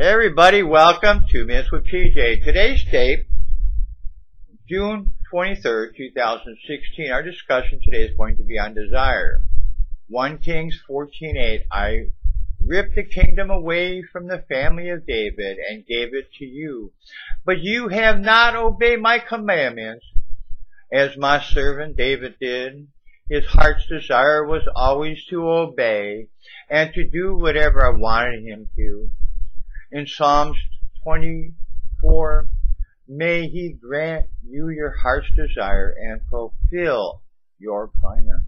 Hey everybody, welcome to Minutes with PJ. Today's date, June 23rd, 2016. Our discussion today is going to be on desire. 1 Kings 14:8, I ripped the kingdom away from the family of David and gave it to you. But you have not obeyed my commandments, as my servant David did. His heart's desire was always to obey and to do whatever I wanted him to. In Psalms 24, may he grant you your heart's desire and fulfill your plans.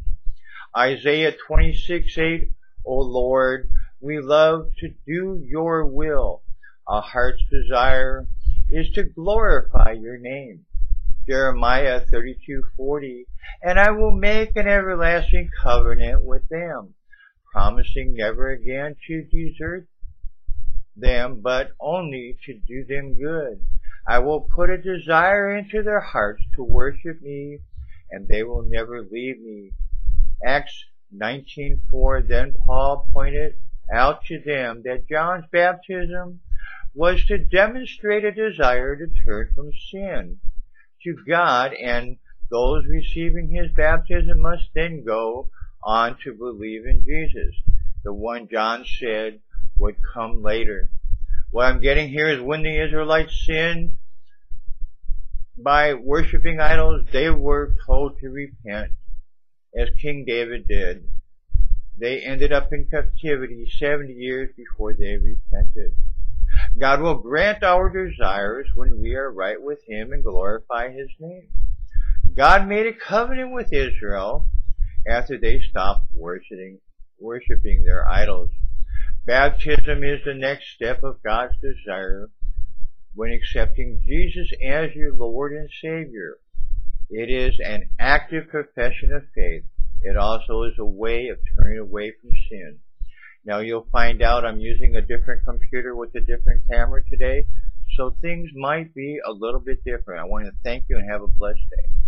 Isaiah 26:8, O Lord, we love to do your will. Our heart's desire is to glorify your name. Jeremiah 32:40, and I will make an everlasting covenant with them, promising never again to desert them, but only to do them good. I will put a desire into their hearts to worship me, and they will never leave me. Acts 19:4, then Paul pointed out to them that John's baptism was to demonstrate a desire to turn from sin to God, and those receiving his baptism must then go on to believe in Jesus, the one John said would come later. What I'm getting here is when the Israelites sinned by worshiping idols, they were told to repent, as King David did. They ended up in captivity 70 years before they repented. God will grant our desires when we are right with him and glorify his name. God made a covenant with Israel after they stopped worshiping their idols. Baptism is the next step of God's desire when accepting Jesus as your Lord and Savior. It is an active confession of faith. It also is a way of turning away from sin. Now you'll find out I'm using a different computer with a different camera today, so things might be a little bit different. I want to thank you and have a blessed day.